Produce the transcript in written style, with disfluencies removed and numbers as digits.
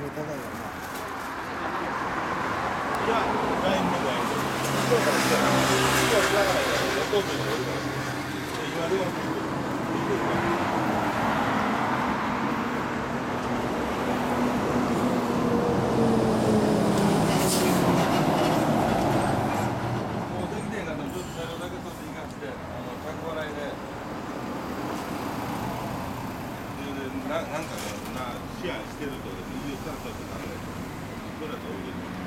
くれただよな。いや、LINE の場合今日から来たら、今日から来たら、弟におるから今電話してくれる。なんかね、シェアしてると、23歳とかね、どれだと思うけど。